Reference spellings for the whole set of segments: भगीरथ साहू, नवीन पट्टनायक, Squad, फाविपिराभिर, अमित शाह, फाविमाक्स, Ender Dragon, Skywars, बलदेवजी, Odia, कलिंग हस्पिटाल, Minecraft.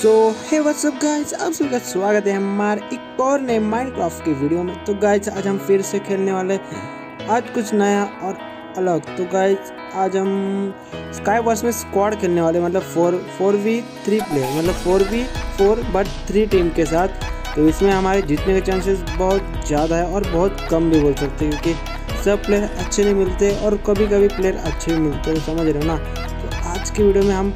सो हे what's up guys, आप सबका स्वागत है हमारे एक और नए माइनक्राफ्ट की वीडियो में। तो गाइज आज हम फिर से खेलने वाले हैं, आज कुछ नया और अलग। तो गाइज आज हम स्काईवर्स में स्क्वाड खेलने वाले, मतलब 4v3 प्लेयर, मतलब 4v4 बट 3 टीम के साथ। तो इसमें हमारे जीतने के चांसेस बहुत ज़्यादा है और बहुत कम भी बोल सकते हैं, क्योंकि सब प्लेयर अच्छे नहीं मिलते और कभी कभी प्लेयर अच्छे भी मिलते हैं, समझ रहे हो ना। तो आज की वीडियो में हम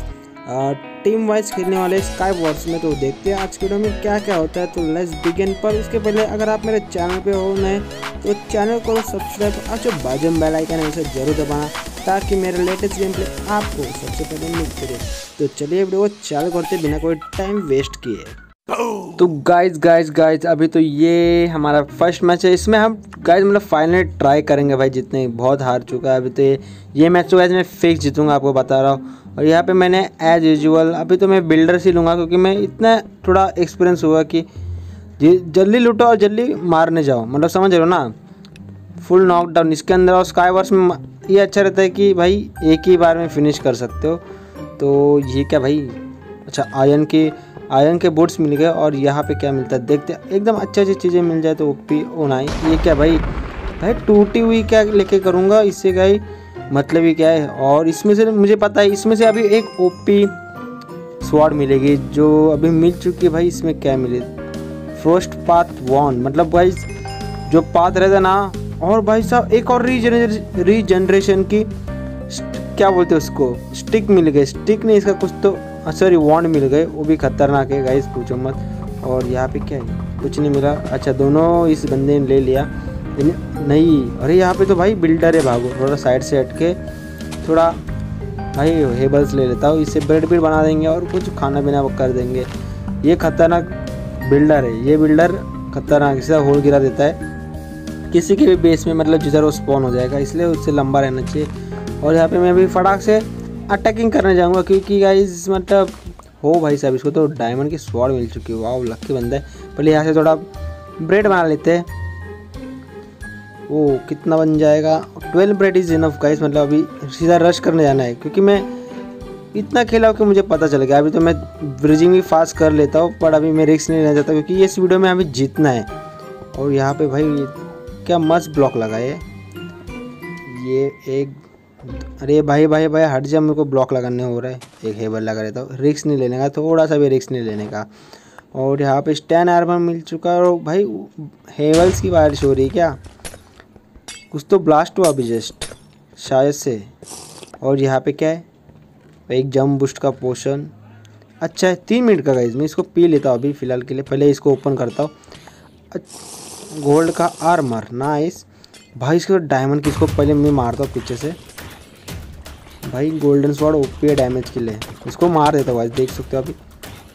टीम वाइज खेलने वाले स्काईवॉर्स में। तो देखते हैं आज की वीडियो में क्या क्या होता है। तो लेट्स बिगिन। पर उसके पहले अगर आप मेरे चैनल पे हो नए तो चैनल को सब्सक्राइब और जो बाजू में बेल आइकन है उसे जरूर दबाना, ताकि मेरे लेटेस्ट गेम प्ले आपको सबसे पहले मिलते रहे। तो चलिए वीडियो चालू करते बिना कोई टाइम वेस्ट किए। तो गाइज अभी तो ये हमारा फर्स्ट मैच है। इसमें हम गाइज मतलब फाइनली ट्राई करेंगे भाई, जितने बहुत हार चुका है अभी। तो ये मैच तो गाइज मैं फिक्स जीतूंगा, आपको बता रहा हूँ। और यहाँ पे मैंने एज यूजुअल अभी तो मैं बिल्डर से लूँगा, क्योंकि मैं इतना थोड़ा एक्सपीरियंस हुआ कि जल्दी लूटो और जल्दी मारने जाओ, मतलब समझ रहे हो ना, फुल नॉकडाउन इसके अंदर। और स्काईवर्स में ये अच्छा रहता है कि भाई एक ही बार में फिनिश कर सकते हो। तो ये क्या भाई, अच्छा आयरन के बूट्स मिल गए। और यहाँ पे क्या मिलता है देखते, एकदम अच्छी चीज़ें मिल जाए तो ओपी होना है। ये क्या भाई टूटी हुई क्या लेके करूँगा, इससे क्या मतलब ही क्या है। और इसमें से मुझे पता है इसमें से अभी एक ओपी स्वॉर्ड मिलेगी जो अभी मिल चुकी है भाई। इसमें क्या मिले, फर्स्ट पाथ वॉन, मतलब भाई जो पाथ रहता है ना। और भाई साहब एक और रीजनरेशन की क्या बोलते हैं उसको, स्टिक मिल गए। स्टिक नहीं इसका कुछ तो सॉरी वॉन्ड मिल गए, वो भी खतरनाक है गाइस, पूछो मत। और यहाँ पे क्या है, कुछ नहीं मिला। अच्छा दोनों इस बंदे ने ले लिया नहीं। अरे यहाँ पे तो भाई बिल्डर है, भागो थोड़ा साइड से हट के, थोड़ा भाई हेबल्स ले लेता हूँ, इससे ब्रेड ब्रेड बना देंगे और कुछ खाना पीना कर देंगे। ये खतरनाक बिल्डर है, ये बिल्डर खतरनाक, इससे होल गिरा देता है किसी के भी बेस में, मतलब जिधर वो स्पॉन हो जाएगा, इसलिए उससे लंबा रहना चाहिए। और यहाँ पे मैं भी फटाक से अटैकिंग करने जाऊँगा, क्योंकि गाइज मतलब हो भाई साहब इसको तो डायमंड की स्वॉर्ड मिल चुकी है। वाह लक्की बंदा है। पहले यहाँ से थोड़ा ब्रेड बना लेते हैं। वो कितना बन जाएगा, 12 ब्रेड इज़ इनफ गाइस, मतलब अभी सीधा रश करने जाना है, क्योंकि मैं इतना खेला हूँ कि मुझे पता चल गया। अभी तो मैं ब्रिजिंग भी फास्ट कर लेता हूँ, पर अभी मैं रिस्क नहीं लेना चाहता, क्योंकि इस वीडियो में हमें जीतना है। और यहाँ पे भाई क्या मस्त ब्लॉक लगाए ये एक, अरे भाई हट जा, मेरे को ब्लॉक लगाने हो रहा है। एक हेबर लगा रहता हूँ, रिस्क नहीं लेने का, थोड़ा सा भी रिस्क नहीं लेने का। और यहाँ पर स्टैन आर्मर मिल चुका है। और भाई हेवल्स की बारिश हो रही है क्या, कुछ तो ब्लास्ट हुआ अभी जस्ट शायद से। और यहाँ पे क्या है, एक जम बूस्ट का पोशन, अच्छा है 3 मिनट का गाइस, मैं इसको पी लेता हूँ अभी फ़िलहाल के लिए। पहले इसको ओपन करता हूँ। गोल्ड का आर्मर नाइस भाई, इसको डायमंड किसको पहले मैं मारता हूँ पीछे से भाई। गोल्डन स्वॉर्ड ओपी है डैमेज के लिए, इसको मार देता हूँ गाइस, देख सकते हो अभी।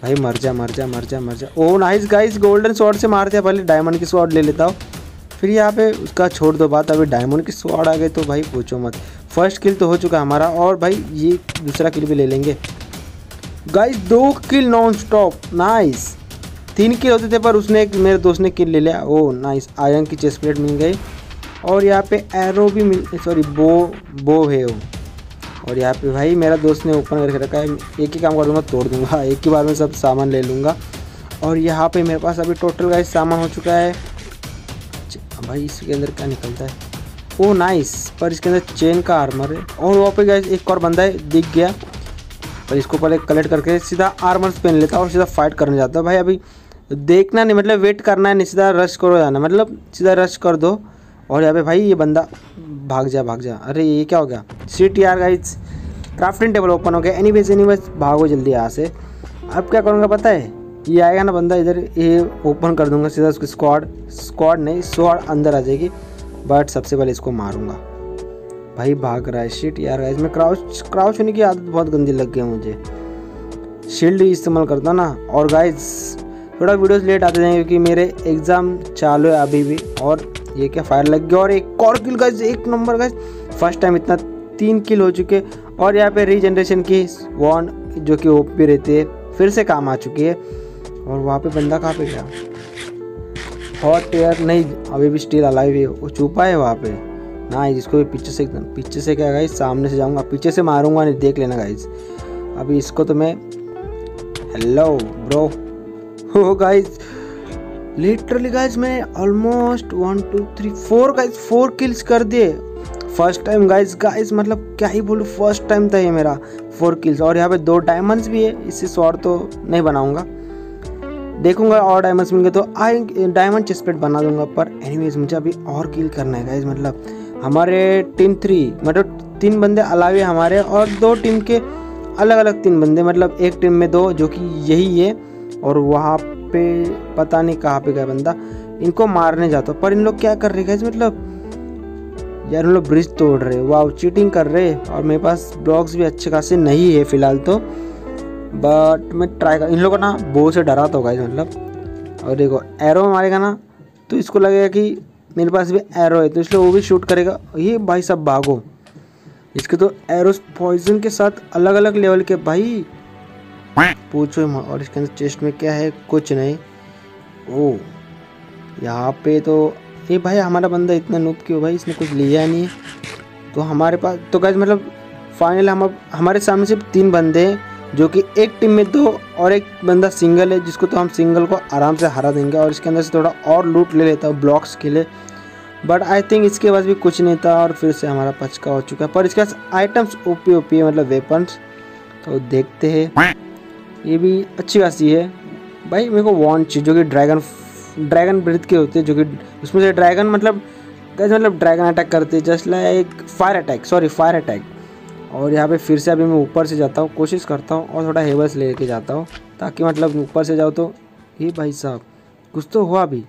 भाई मर जा। Oh nice guys, golden sword से मारते हैं, पहले डायमंड की स्वॉर्ड ले लेता हूँ, फिर यहाँ पे उसका छोड़ दो बात। अभी डायमंड की स्वॉर्ड आ गई तो भाई पूछो मत। फर्स्ट किल तो हो चुका हमारा, और भाई ये दूसरा किल भी ले लेंगे guys. 2 kill non stop nice, 3 kill होते थे पर उसने एक मेरे दोस्त ने किल ले लिया। ओह नाइस, आयरन की चेस्ट प्लेट मिल गई। और यहाँ पे एरो भी मिल, सॉरी बो है वो। और यहाँ पे भाई मेरा दोस्त ने ओपन करके रखा है, एक ही काम कर दूँगा, तोड़ दूँगा एक ही बार में, सब सामान ले लूँगा। और यहाँ पर मेरे पास अभी टोटल गाइस सामान हो चुका है भाई। इसके अंदर क्या निकलता है, ओ नाइस, पर इसके अंदर चेन का आर्मर है। और वहाँ पे गाइस एक और बंदा है, दिख गया, पर इसको पहले कलेक्ट करके सीधा आर्मर पहन लेता और सीधा फाइट करने जाता भाई। अभी देखना नहीं, मतलब वेट करना है नहीं, सीधा रश करो जाना, मतलब सीधा रश कर दो। और यहाँ पे भाई ये बंदा भाग जा। अरे ये क्या हो गया, सीट यार गाइस, क्राफ्टिंग टेबल ओपन हो गया। एनीवेज भागो जल्दी यहाँ से। अब क्या करूँगा पता है, ये आएगा ना बंदा इधर, ये ओपन कर दूंगा सीधा, उसकी स्क्वाड नहीं स्वॉर्ड अंदर आ जाएगी, बट सबसे पहले इसको मारूंगा। भाई भाग रहा है, शिट यार गाइस, मैं क्राउच होने की आदत बहुत गंदी लग गई है मुझे, शील्ड ही इस्तेमाल करता ना। और गाइस थोड़ा वीडियोस लेट आते जाएंगे क्योंकि मेरे एग्ज़ाम चालू है अभी भी। और ये क्या फायर लग गया, और एक और किल गाइस, एक नंबर गाइस, फर्स्ट टाइम इतना 3 किल हो चुके। और यहाँ पे रीजनरेशन की वॉन जो कि ओपी रहती है फिर से काम आ चुकी है। और वहाँ पे बंदा कहाँ पे गया, हॉट एयर नहीं, अभी भी स्टील अलाइव है, वो छुपा है वहाँ पे ना। इसको भी पीछे से क्या गाइस, सामने से जाऊँगा, पीछे से मारूंगा नहीं, देख लेना गाइस। अभी इसको तो मैं हेलो ब्रो। हो गाइज लिटरली गाइज मैंने ऑलमोस्ट 1 2 3 4 गाइज 4 किल्स कर दिए फर्स्ट टाइम गाइज मतलब क्या ही बोलूँ, फर्स्ट टाइम था ये मेरा 4 किल्स। और यहाँ पे 2 डायमंड्स भी है, इससे स्वॉर्ड तो नहीं बनाऊँगा, देखूंगा और डायमंड्स मिल गए तो आई डायमंड चेस्ट प्लेट बना दूंगा। पर एनीवेज मुझे अभी और किल करना है गाइज। मतलब हमारे टीम 3 मतलब 3 बंदे अलावे हमारे और 2 टीम के अलग अलग 3 बंदे, मतलब एक टीम में 2 जो कि यही है और वहाँ पे पता नहीं कहाँ पे गया बंदा, इनको मारने जाता पर इन लोग क्या कर रहे गाइज, मतलब यार इन लोग ब्रिज तोड़ रहे, वाह चीटिंग कर रहे। और मेरे पास ब्लॉक्स भी अच्छे खासे नहीं है फिलहाल तो, बट मैं ट्राई कर। इन लोगों को ना बो से डरा तो गाइज मतलब, और देखो एरो मारेगा ना तो इसको लगेगा कि मेरे पास भी एरो है तो इसलिए वो भी शूट करेगा। ये भाई सब भागो, इसके तो एरोस पॉइजन के साथ अलग अलग लेवल के भाई पूछो। और इसके अंदर चेस्ट में क्या है, कुछ नहीं। ओ यहाँ पे तो ये भाई हमारा बंदा इतना नूब क्यों भाई, इसने कुछ लिया नहीं तो हमारे पास तो गाइज मतलब फाइनल हमारे सामने सिर्फ 3 बंदे हैं जो कि एक टीम में 2 और एक बंदा सिंगल है, जिसको तो हम सिंगल को आराम से हरा देंगे। और इसके अंदर से थोड़ा और लूट ले लेता हूँ ब्लॉक्स के लिए, बट आई थिंक इसके पास भी कुछ नहीं था और फिर से हमारा पचका हो चुका है। पर इसके पास आइटम्स ओपी मतलब वेपन्स, तो देखते हैं ये भी अच्छी खासी है भाई। मेरे को वॉन्ट चाहिए जो कि ड्रैगन ब्रीथ के होते हैं, जो कि उसमें से ड्रैगन मतलब ड्रैगन अटैक करते हैं, जस्ट लाइक फायर अटैक। और यहाँ पे फिर से अभी मैं ऊपर से जाता हूँ, कोशिश करता हूँ और थोड़ा हेवल्स लेके जाता हूँ ताकि मतलब ऊपर से जाओ तो ये भाई साहब कुछ तो हुआ। अभी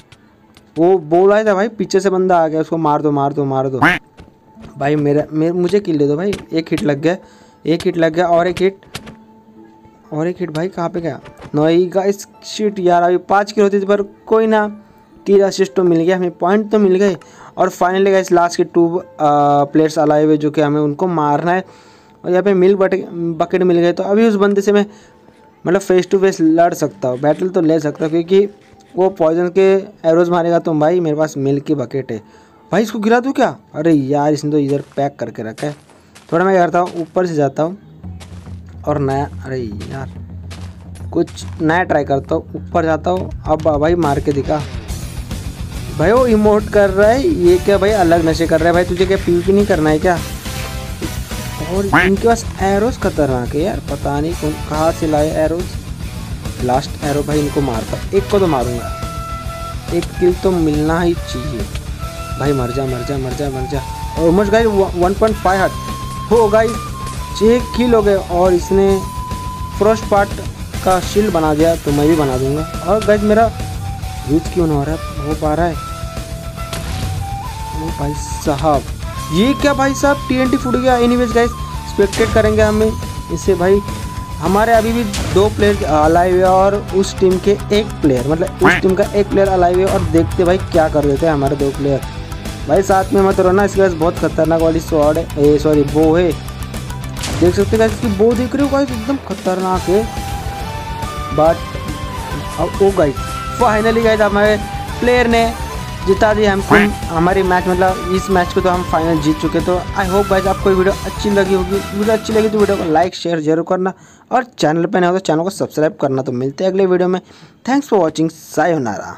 वो बोल रहा था भाई पीछे से बंदा आ गया, उसको मार दो भाई, मुझे किल दे दो भाई। एक हिट लग गया और एक हिट भाई कहाँ पे गया। नहीं गाइस शिट यार, अभी 5 किल होती थी पर कोई ना, 3 असिस्ट तो मिल गया हमें, पॉइंट तो मिल गए। और फाइनली गाइस लास्ट के 2 प्लेयर्स अलाए हुए जो कि हमें उनको मारना है। और यहाँ पे मिल्क बकेट मिल गए तो अभी उस बंदे से मैं मतलब फेस टू फेस लड़ सकता हूँ, बैटल तो ले सकता हूँ क्योंकि वो पॉइजन के एरोज मारेगा। तो भाई मेरे पास मिल्क की बकेट है भाई, इसको गिरा दूँ क्या? अरे यार इसने तो इधर पैक करके रखा है। थोड़ा मैं करता हूँ ऊपर से जाता हूँ और नया, अरे यार कुछ नया ट्राई करता हूँ, ऊपर जाता हूँ। अब भाई मार के दिखा भाई, वो इमोट कर रहा है। ये क्या भाई अलग नशे कर रहा है भाई, तुझे क्या पीवी नहीं करना है क्या? और इनके पास एरोस खतरनाक है यार, पता नहीं कौन कहाँ से लाए एरोस। लास्ट एरो भाई इनको मारता, एक को तो मारूंगा, एक किल तो मिलना ही चाहिए भाई। मर जा। और उमर गाइस 1.5 हार्ट हो गाइस, 6 किल हो गए। और इसने फर्स्ट पार्ट का शील्ड बना दिया तो मैं भी बना दूंगा। और गाइस मेरा यूज क्यों हो रहा है, हो पा रहा है? ओ भाई साहब ये क्या भाई साहब, TNT फूट गया। एनीवेज गाइस स्पेक्टेट करेंगे हमें इससे भाई। हमारे अभी भी 2 प्लेयर अलाइव हुए और उस टीम के एक प्लेयर मतलब उस टीम का एक प्लेयर अलाइव हुए। और देखते भाई क्या कर देते हैं हमारे 2 प्लेयर भाई। साथ में मत रोना, इसके पास बहुत खतरनाक वाली शॉट है, सॉरी बो है। देख सकते गाइस कि बो देख रहे हो गाइस, एकदम खतरनाक है। But oh guys finally guys हमारे प्लेयर ने जिता दिया हमको हमारी मैच, मतलब इस मैच को तो हम फाइनल जीत चुके। तो आई होप गाइस आपको ये वीडियो अच्छी लगी होगी, वीडियो अच्छी लगी तो वीडियो को लाइक शेयर जरूर करना और चैनल पर नया हो तो चैनल को सब्सक्राइब करना। तो मिलते हैं अगले वीडियो में, थैंक्स फॉर वॉचिंग, सायोनारा।